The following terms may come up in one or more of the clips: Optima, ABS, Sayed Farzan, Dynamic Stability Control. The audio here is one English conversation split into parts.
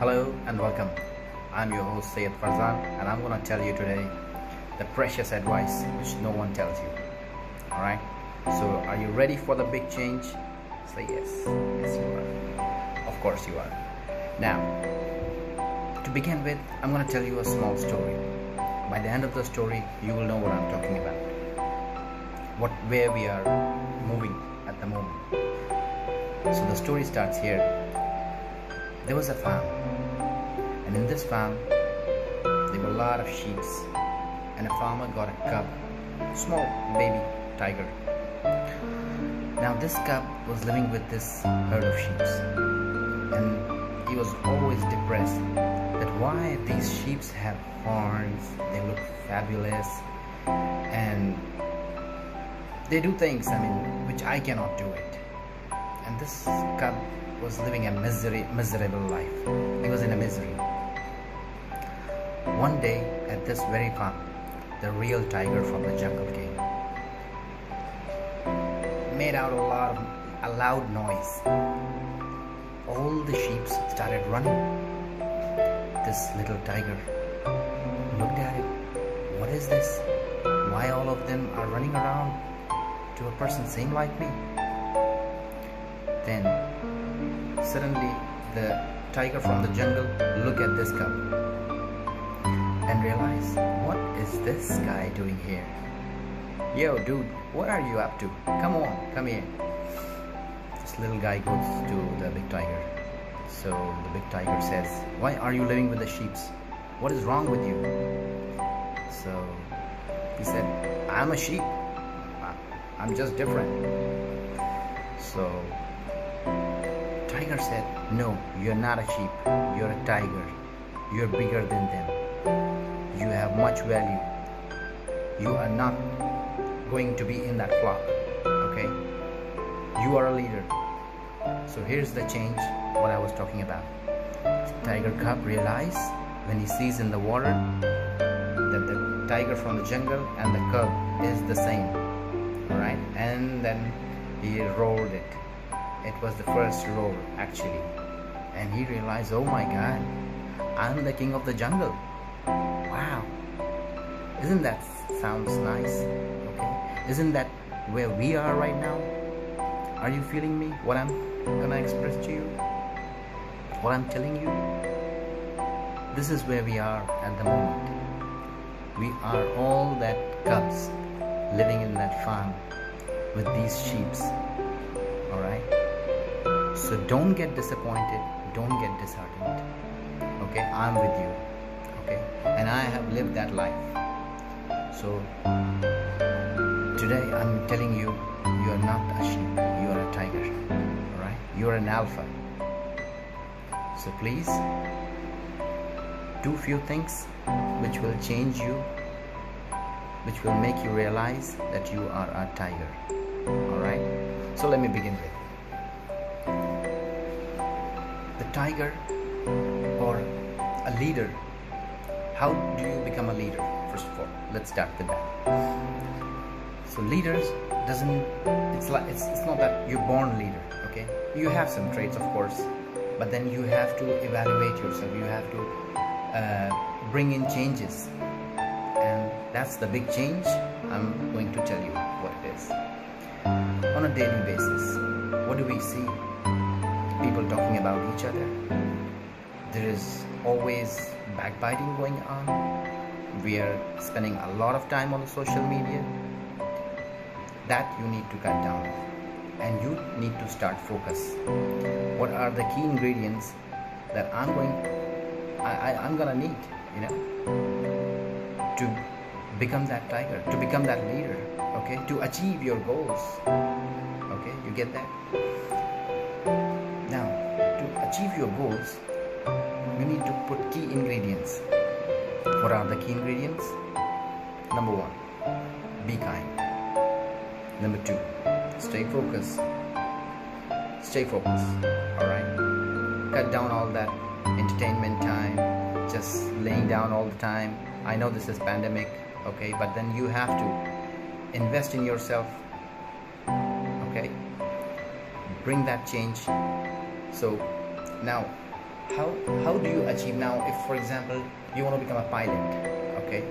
Hello and welcome. I'm your host Sayed Farzan, and I'm gonna tell you today the precious advice which no one tells you. Alright? So are you ready for the big change? Say yes. Yes you are. Of course you are. Now, to begin with, I'm gonna tell you a small story. By the end of the story, you will know what I'm talking about. Where we are moving at the moment. So the story starts here. There was a farm, and in this farm there were a lot of sheep, and a farmer got a cub, a small baby tiger. Now this cub was living with this herd of sheep, and he was always depressed that why these sheep have horns, they look fabulous, and they do things, which I cannot do it. And this cub was living a miserable life. He was in a misery. One day, at this very farm, the real tiger from the jungle came. Made out a loud noise. All the sheep started running. This little tiger looked at it. What is this? Why all of them are running around to a person same like me? Then suddenly the tiger from the jungle looked at this cub and realized, what is this guy doing here? Yo dude, what are you up to? Come on, come here. This little guy goes to the big tiger. So the big tiger says, why are you living with the sheep? What is wrong with you? So he said, I'm a sheep. I'm just different. So tiger said, no, you're not a sheep, you're a tiger. You're bigger than them. You have much value. You are not going to be in that flock, okay? You are a leader. So here's the change, what I was talking about. The tiger cub realized when he sees in the water that the tiger from the jungle and the cub is the same. Right, and then he rolled it. It was the first roll actually, and he realized, oh my god, I'm the king of the jungle. Wow, isn't that sounds nice? Okay, isn't that where we are right now? Are you feeling me, what I'm gonna express to you, what I'm telling you? This is where we are at the moment. We are all that cubs living in that farm with these sheeps. Alright? So don't get disappointed, don't get disheartened. Okay, I'm with you. Okay, and I have lived that life. So today I'm telling you, you are not a sheep, you are a tiger. Alright? You are an alpha. So please do few things which will change you, which will make you realize that you are a tiger. Alright? So let me begin with the tiger or a leader. How do you become a leader? First of all, let's start with that. So leaders it's not that you're born leader, okay? You have some traits, of course, but then you have to evaluate yourself, you have to bring in changes. That's the big change. I'm going to tell you what it is. On a daily basis, what do we see? People talking about each other. There is always backbiting going on. We are spending a lot of time on the social media. That you need to cut down. And you need to start focus. What are the key ingredients that I'm gonna need, you know, to become that tiger, to become that leader, okay, to achieve your goals, okay, you get that? Now, to achieve your goals, you need to put key ingredients. What are the key ingredients? Number one, be kind. Number two, stay focused. Stay focused, alright? Cut down all that entertainment time, just laying down all the time. I know this is pandemic, okay, but then you have to invest in yourself, okay, bring that change. So now how do you achieve now? If, for example, you want to become a pilot, okay,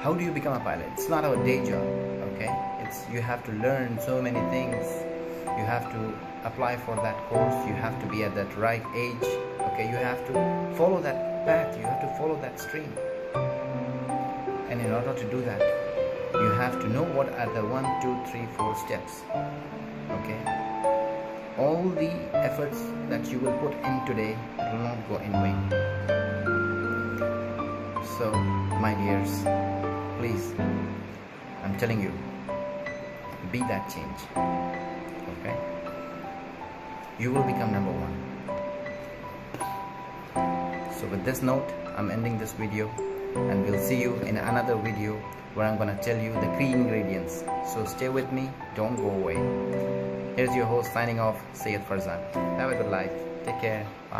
how do you become a pilot? It's not our day job, okay. It's, you have to learn so many things. You have to apply for that course. You have to be at that right age, okay. You have to follow that path. You have to follow that stream. And in order to do that, you have to know what are the 1, 2, 3, 4 steps, okay. All the efforts that you will put in today will not go in vain. So my dears, please, I'm telling you, be that change, okay. You will become #1. So with this note, I'm ending this video, and we'll see you in another video where I'm gonna tell you the key ingredients. So stay with me, don't go away. Here's your host signing off, Sayed Farzan. Have a good life. Take care. Bye.